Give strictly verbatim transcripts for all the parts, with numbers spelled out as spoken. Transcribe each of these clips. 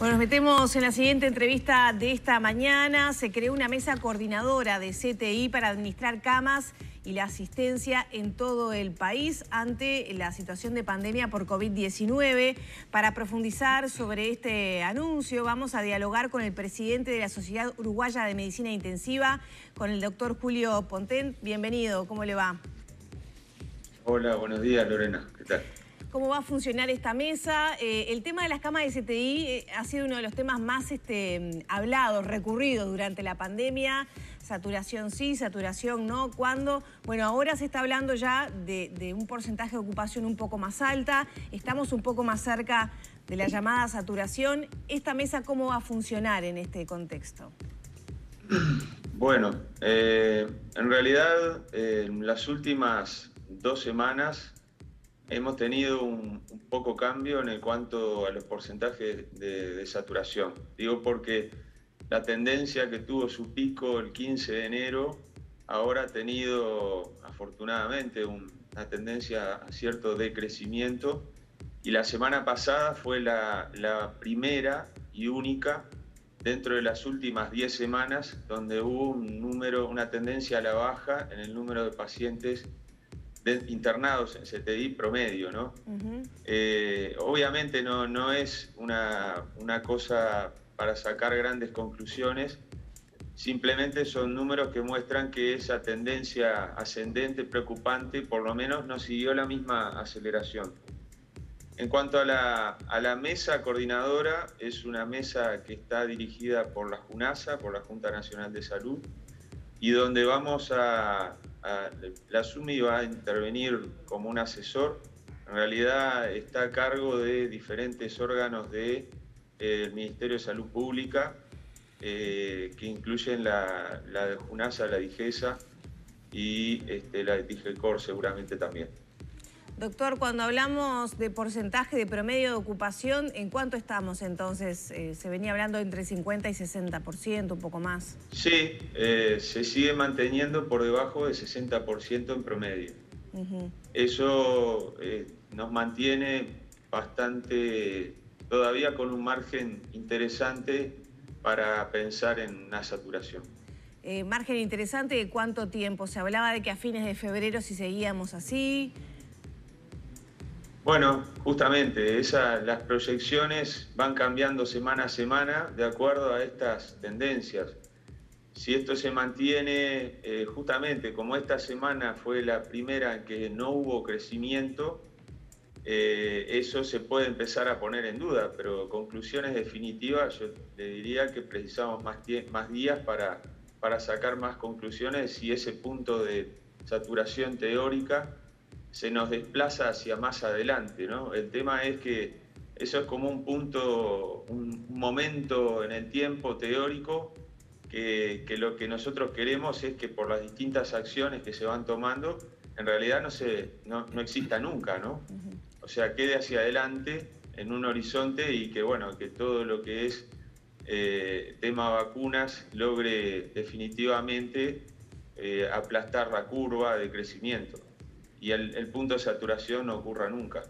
Bueno, nos metemos en la siguiente entrevista de esta mañana. Se creó una mesa coordinadora de C T I para administrar camas y la asistencia en todo el país ante la situación de pandemia por COVID diecinueve. Para profundizar sobre este anuncio, vamos a dialogar con el presidente de la Sociedad Uruguaya de Medicina Intensiva, con el doctor Julio Pontet. Bienvenido, ¿cómo le va? Hola, buenos días, Lorena. ¿Qué tal? ¿Cómo va a funcionar esta mesa? Eh, el tema de las camas de C T I eh, ha sido uno de los temas más este, hablados, recurridos durante la pandemia. Saturación sí, saturación no, ¿cuándo? Bueno, ahora se está hablando ya de, de un porcentaje de ocupación un poco más alta. Estamos un poco más cerca de la llamada saturación. ¿Esta mesa cómo va a funcionar en este contexto? Bueno, eh, en realidad eh, en las últimas dos semanas hemos tenido un, un poco cambio en cuanto a los porcentajes de, de saturación. Digo porque la tendencia que tuvo su pico el quince de enero ahora ha tenido, afortunadamente, un, una tendencia a cierto decrecimiento, y la semana pasada fue la, la primera y única dentro de las últimas diez semanas donde hubo un número, una tendencia a la baja en el número de pacientes de internados en C T I promedio, ¿no? Uh-huh. eh, obviamente no, no es una, una cosa para sacar grandes conclusiones, simplemente son números que muestran que esa tendencia ascendente preocupante por lo menos no siguió la misma aceleración. En cuanto a la, a la mesa coordinadora, es una mesa que está dirigida por la Junasa, por la Junta Nacional de Salud, y donde vamos a... A, la SUMI va a intervenir como un asesor. En realidad está a cargo de diferentes órganos del de, eh, Ministerio de Salud Pública, eh, que incluyen la, la de Junasa, la DIGESA y este, la de DIGECOR seguramente también. Doctor, cuando hablamos de porcentaje de promedio de ocupación, ¿en cuánto estamos entonces? Eh, se venía hablando entre cincuenta y sesenta por ciento, un poco más. Sí, eh, se sigue manteniendo por debajo de sesenta por ciento en promedio. Uh-huh. Eso eh, nos mantiene bastante, todavía con un margen interesante para pensar en una saturación. Eh, margen interesante, ¿de cuánto tiempo? Se hablaba de que a fines de febrero si seguíamos así. Bueno, justamente, esa, las proyecciones van cambiando semana a semana de acuerdo a estas tendencias. Si esto se mantiene, eh, justamente como esta semana fue la primera en que no hubo crecimiento, eh, eso se puede empezar a poner en duda, pero conclusiones definitivas yo le diría que precisamos más, más días para, para sacar más conclusiones si ese punto de saturación teórica se nos desplaza hacia más adelante, ¿no? El tema es que eso es como un punto, un momento en el tiempo teórico que, que lo que nosotros queremos es que por las distintas acciones que se van tomando, en realidad no, se, no, no exista nunca, ¿no? O sea, quede hacia adelante en un horizonte y que, bueno, que todo lo que es eh, tema vacunas logre definitivamente eh, aplastar la curva de crecimiento y el, el punto de saturación no ocurra nunca.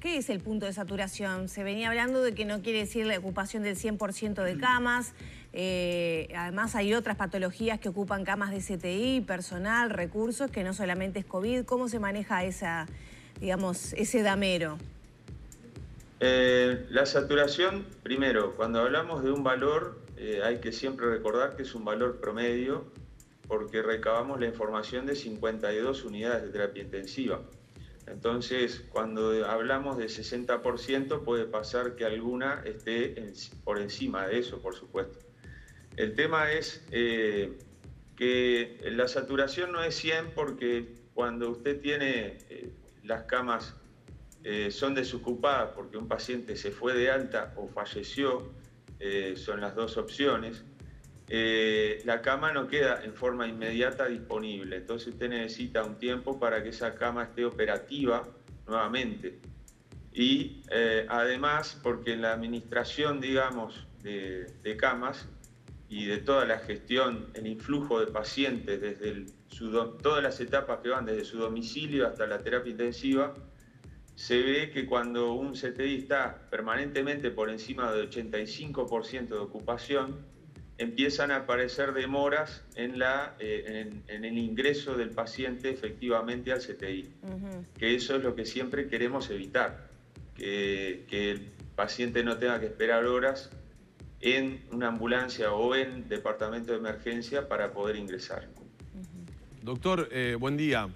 ¿Qué es el punto de saturación? Se venía hablando de que no quiere decir la ocupación del cien por ciento de camas, eh, además hay otras patologías que ocupan camas de C T I, personal, recursos, que no solamente es COVID. ¿Cómo se maneja esa, digamos, ese damero? Eh, la saturación, primero, cuando hablamos de un valor, eh, hay que siempre recordar que es un valor promedio, porque recabamos la información de cincuenta y dos unidades de terapia intensiva. Entonces, cuando hablamos de sesenta por ciento, puede pasar que alguna esté en, por encima de eso, por supuesto. El tema es eh, que la saturación no es cien, porque cuando usted tiene eh, las camas eh, son desocupadas porque un paciente se fue de alta o falleció, eh, son las dos opciones, Eh, la cama no queda en forma inmediata disponible, entonces usted necesita un tiempo para que esa cama esté operativa nuevamente. Y eh, además, porque en la administración, digamos, de, de camas y de toda la gestión, el influjo de pacientes desde el, su, todas las etapas que van desde su domicilio hasta la terapia intensiva, se ve que cuando un C T I está permanentemente por encima del ochenta y cinco por ciento de ocupación, empiezan a aparecer demoras en, la, eh, en, en el ingreso del paciente efectivamente al C T I, uh-huh. que eso es lo que siempre queremos evitar, que, que el paciente no tenga que esperar horas en una ambulancia o en departamento de emergencia para poder ingresar. Uh-huh. Doctor, eh, buen día.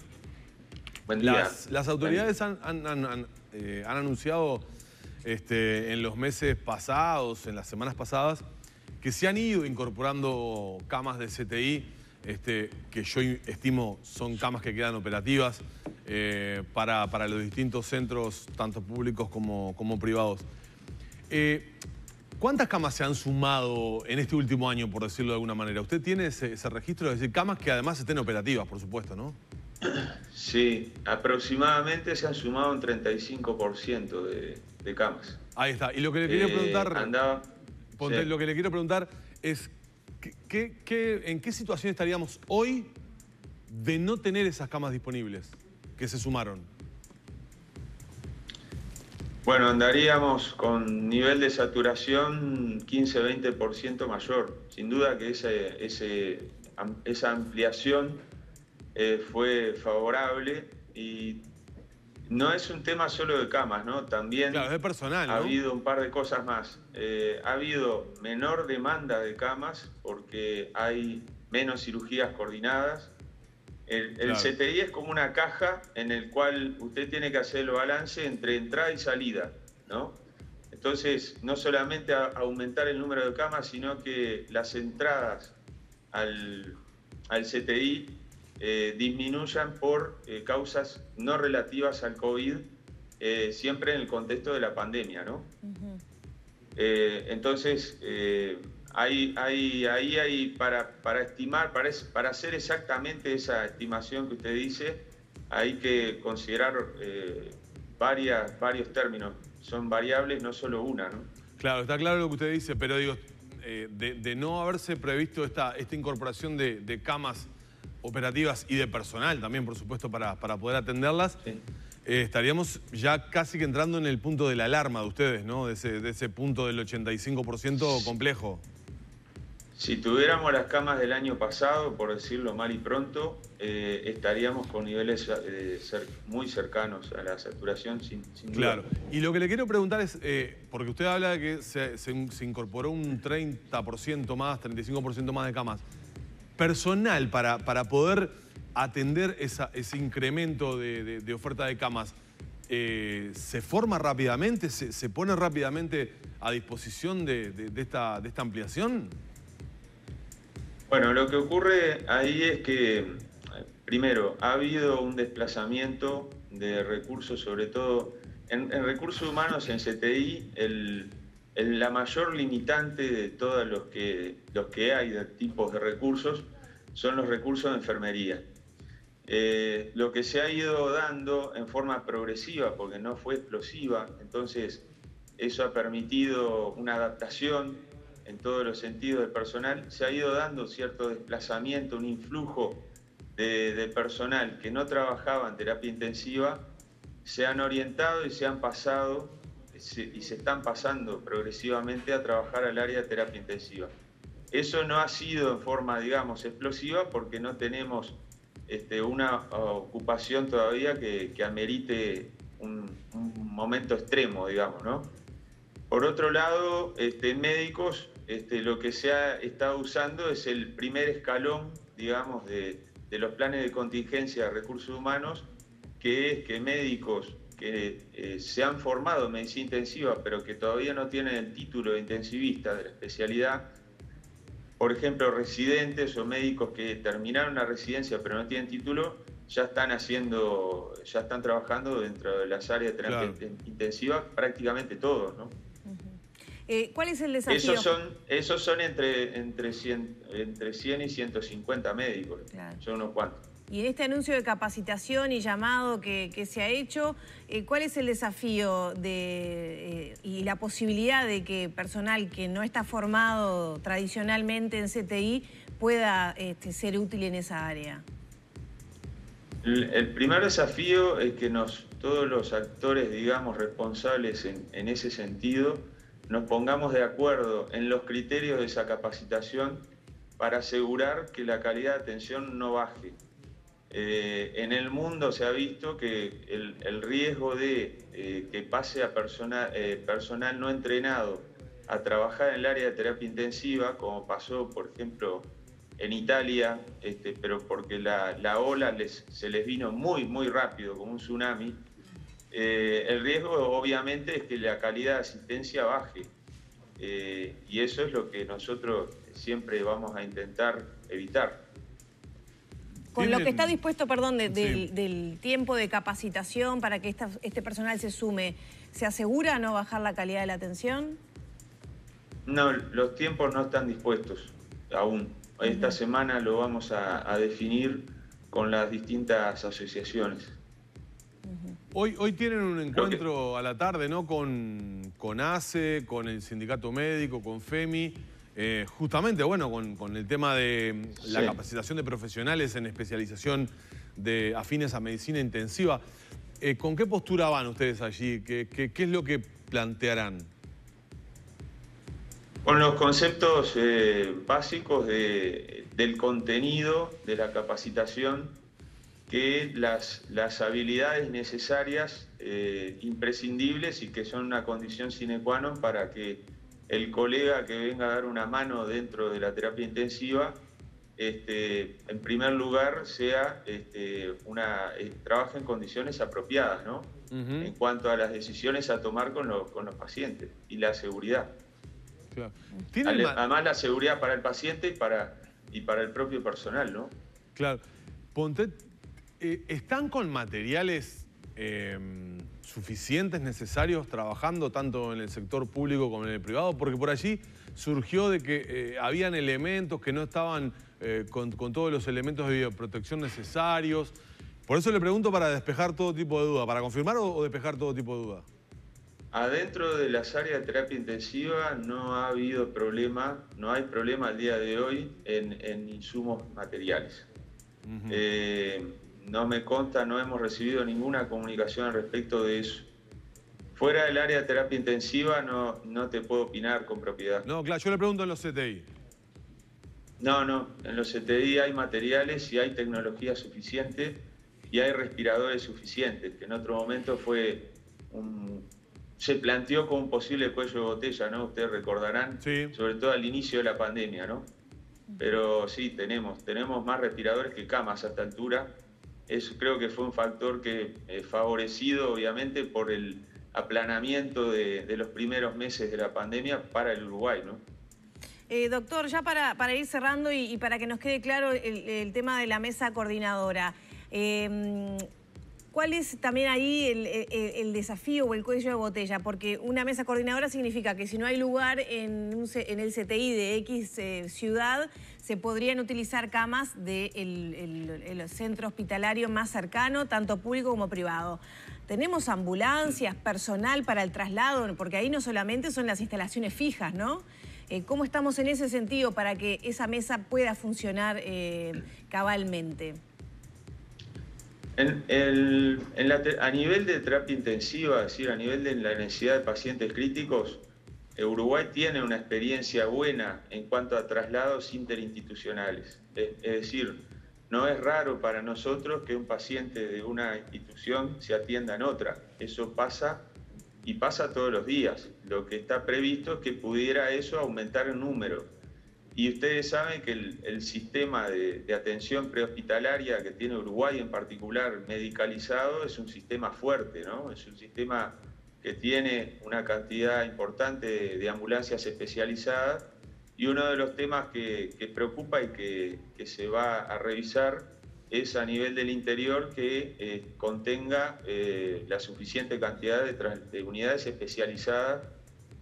Las, las autoridades han, han, han, han, eh, han anunciado este, en los meses pasados, en las semanas pasadas, que se han ido incorporando camas de C T I, este, que yo estimo son camas que quedan operativas eh, para, para los distintos centros, tanto públicos como, como privados. Eh, ¿Cuántas camas se han sumado en este último año, por decirlo de alguna manera? ¿Usted tiene ese, ese registro? Es decir, camas que además estén operativas, por supuesto, ¿no? Sí, aproximadamente se han sumado un treinta y cinco por ciento de, de camas. Ahí está. Y lo que le quería eh, preguntar, andaba, Pontet, sí. lo que le quiero preguntar es ¿qué, qué, qué, ¿en qué situación estaríamos hoy de no tener esas camas disponibles que se sumaron? Bueno, andaríamos con nivel de saturación quince a veinte por ciento mayor. Sin duda que ese, ese, esa ampliación Eh, fue favorable, y no es un tema solo de camas, ¿no? También claro, es personal, ¿no? Ha habido un par de cosas más. Eh, ha habido menor demanda de camas porque hay menos cirugías coordinadas. El, claro. el C T I es como una caja en el cual usted tiene que hacer el balance entre entrada y salida, ¿no? Entonces, no solamente a aumentar el número de camas, sino que las entradas al, al C T I Eh, disminuyan por eh, causas no relativas al COVID, eh, siempre en el contexto de la pandemia, ¿no? Uh-huh. eh, entonces, eh, hay, hay, ahí hay, para, para estimar, para, es, para hacer exactamente esa estimación que usted dice, hay que considerar eh, varias, varios términos. Son variables, no solo una, ¿no? Claro, está claro lo que usted dice, pero digo, eh, de, de no haberse previsto esta, esta incorporación de, de camas operativas y de personal también, por supuesto, para, para poder atenderlas, sí. eh, estaríamos ya casi que entrando en el punto de la alarma de ustedes, ¿no? De ese, de ese punto del ochenta y cinco por ciento complejo. Si tuviéramos las camas del año pasado, por decirlo mal y pronto, eh, estaríamos con niveles eh, cer- muy cercanos a la saturación, sin, sin Claro. duda. Y lo que le quiero preguntar es, eh, porque usted habla de que se, se, se incorporó un treinta por ciento más, treinta y cinco por ciento más de camas. Personal para, para poder atender esa, ese incremento de, de, de oferta de camas, eh, ¿se forma rápidamente? ¿Se, se pone rápidamente a disposición de, de, de, esta, de esta ampliación? Bueno, lo que ocurre ahí es que, primero, ha habido un desplazamiento de recursos, sobre todo en, en recursos humanos, en C T I, el... la mayor limitante de todos los que, los que hay de tipos de recursos son los recursos de enfermería. Eh, lo que se ha ido dando en forma progresiva, porque no fue explosiva, entonces eso ha permitido una adaptación en todos los sentidos del personal, se ha ido dando cierto desplazamiento, un influjo de, de personal que no trabajaba en terapia intensiva, se han orientado y se han pasado y se están pasando progresivamente a trabajar al área de terapia intensiva. Eso no ha sido en forma, digamos, explosiva, porque no tenemos este, una ocupación todavía que, que amerite un, un momento extremo, digamos, ¿no? Por otro lado, este, médicos, este, lo que se ha estado usando es el primer escalón, digamos, de, de los planes de contingencia de recursos humanos, que es que médicos que eh, se han formado en medicina intensiva, pero que todavía no tienen el título de intensivista de la especialidad, por ejemplo, residentes o médicos que terminaron la residencia pero no tienen título, ya están haciendo, ya están trabajando dentro de las áreas de terapia claro. intensiva, prácticamente todos, ¿no? Uh-huh. eh, ¿Cuál es el desafío? Esos son, esos son entre, entre, cien, entre cien y ciento cincuenta médicos, claro. son unos cuantos. Y en este anuncio de capacitación y llamado que, que se ha hecho, eh, ¿cuál es el desafío de, eh, y la posibilidad de que personal que no está formado tradicionalmente en C T I pueda este, ser útil en esa área? El, el primer desafío es que nos, todos los actores, digamos, responsables en, en ese sentido, nos pongamos de acuerdo en los criterios de esa capacitación para asegurar que la calidad de atención no baje. Eh, en el mundo se ha visto que el, el riesgo de eh, que pase a persona, eh, personal no entrenado a trabajar en el área de terapia intensiva, como pasó, por ejemplo, en Italia, este, pero porque la, la ola les, se les vino muy, muy rápido, como un tsunami, eh, el riesgo obviamente es que la calidad de asistencia baje. Eh, y eso es lo que nosotros siempre vamos a intentar evitar. Con lo que está dispuesto, perdón, de, de, sí. del, del tiempo de capacitación para que esta, este personal se sume, ¿se asegura no bajar la calidad de la atención? No, los tiempos no están dispuestos aún. Esta uh-huh. semana lo vamos a, a definir con las distintas asociaciones. Uh-huh. Hoy, hoy tienen un encuentro que... a la tarde, ¿no? Con, con ACE, con el Sindicato Médico, con FEMI. Eh, justamente, bueno, con, con el tema de la sí. capacitación de profesionales en especialización de afines a medicina intensiva. Eh, ¿Con qué postura van ustedes allí? ¿Qué, qué, qué es lo que plantearán? Con los conceptos eh, básicos de, del contenido de la capacitación, que las, las habilidades necesarias, eh, imprescindibles y que son una condición sine qua non para que el colega que venga a dar una mano dentro de la terapia intensiva, este, en primer lugar, sea, este, una, eh, trabaje en condiciones apropiadas, ¿no? Uh-huh. En cuanto a las decisiones a tomar con, lo, con los pacientes y la seguridad. Claro. ¿Tiene Además, la seguridad para el paciente y para, y para el propio personal, ¿no? Claro. Pontet, eh, ¿están con materiales... Eh... suficientes, necesarios, trabajando tanto en el sector público como en el privado? Porque por allí surgió de que eh, habían elementos que no estaban eh, con, con todos los elementos de bioprotección necesarios. Por eso le pregunto, para despejar todo tipo de duda, para confirmar o, o despejar todo tipo de duda. Adentro de las áreas de terapia intensiva no ha habido problema, no hay problema al día de hoy en, en insumos materiales. Uh-huh. eh, No me consta, no hemos recibido ninguna comunicación al respecto de eso. Fuera del área de terapia intensiva no, no te puedo opinar con propiedad. No, claro, yo le pregunto en los C T I. No, no, en los C T I hay materiales y hay tecnología suficiente y hay respiradores suficientes, que en otro momento fue un... se planteó como un posible cuello de botella, ¿no? Ustedes recordarán, sí. sobre todo al inicio de la pandemia, ¿no? Pero sí, tenemos, tenemos más respiradores que camas a esta altura. Eso creo que fue un factor que eh, favorecido, obviamente, por el aplanamiento de, de los primeros meses de la pandemia para el Uruguay, ¿no? Eh, doctor, ya para, para ir cerrando y, y para que nos quede claro el, el tema de la mesa coordinadora, eh, ¿cuál es también ahí el, el, el desafío o el cuello de botella? Porque una mesa coordinadora significa que si no hay lugar en, un, en el C T I de X eh, ciudad, se podrían utilizar camas del el, el centro hospitalario más cercano, tanto público como privado. ¿Tenemos ambulancias, personal para el traslado? Porque ahí no solamente son las instalaciones fijas, ¿no? Eh, ¿Cómo estamos en ese sentido para que esa mesa pueda funcionar eh, cabalmente? En el, en la, a nivel de terapia intensiva, es decir, a nivel de la necesidad de pacientes críticos, Uruguay tiene una experiencia buena en cuanto a traslados interinstitucionales. Es, es decir, no es raro para nosotros que un paciente de una institución se atienda en otra. Eso pasa y pasa todos los días. Lo que está previsto es que pudiera eso aumentar el número. Y ustedes saben que el, el sistema de, de atención prehospitalaria que tiene Uruguay en particular, medicalizado, es un sistema fuerte, ¿no? Es un sistema que tiene una cantidad importante de, de ambulancias especializadas, y uno de los temas que, que preocupa y que, que se va a revisar es a nivel del interior que eh, contenga eh, la suficiente cantidad de, de unidades especializadas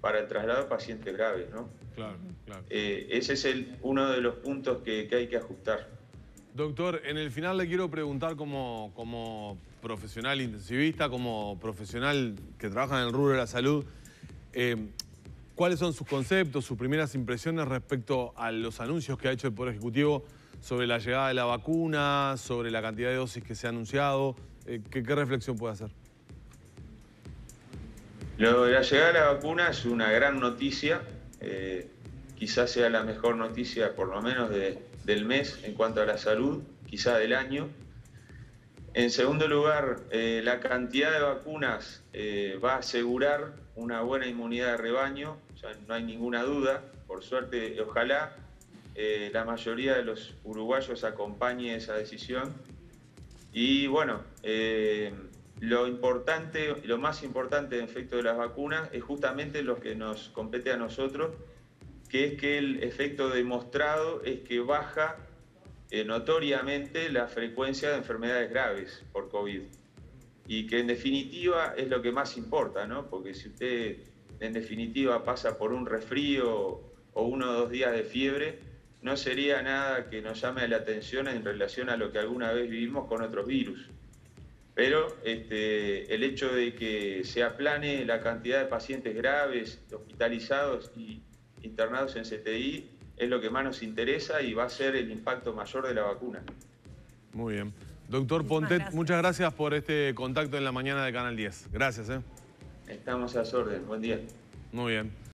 para el traslado de pacientes graves, ¿no? Claro, claro. Eh, ese es el, uno de los puntos que, que hay que ajustar. Doctor, en el final le quiero preguntar como, como profesional intensivista, como profesional que trabaja en el rubro de la salud, eh, ¿cuáles son sus conceptos, sus primeras impresiones respecto a los anuncios que ha hecho el Poder Ejecutivo sobre la llegada de la vacuna, sobre la cantidad de dosis que se ha anunciado. Eh, ¿qué, qué reflexión puede hacer? Lo de la llegada de la vacuna es una gran noticia. Eh, quizás sea la mejor noticia, por lo menos de, del mes, en cuanto a la salud, quizás del año. En segundo lugar, eh, la cantidad de vacunas eh, va a asegurar una buena inmunidad de rebaño, ya no hay ninguna duda. Por suerte, ojalá eh, la mayoría de los uruguayos acompañe esa decisión. Y bueno, eh, lo importante, lo más importante en efecto de las vacunas es justamente lo que nos compete a nosotros, que es que el efecto demostrado es que baja Eh, notoriamente la frecuencia de enfermedades graves por COVID, y que en definitiva es lo que más importa, ¿no? Porque si usted en definitiva pasa por un resfrío o uno o dos días de fiebre, no sería nada que nos llame la atención en relación a lo que alguna vez vivimos con otros virus. Pero este, el hecho de que se aplane la cantidad de pacientes graves, hospitalizados y internados en C T I, es lo que más nos interesa y va a ser el impacto mayor de la vacuna. Muy bien. Doctor Pontet, gracias. Muchas gracias por este contacto en la mañana de Canal diez. Gracias. ¿eh? Estamos a su orden. Buen día. Muy bien.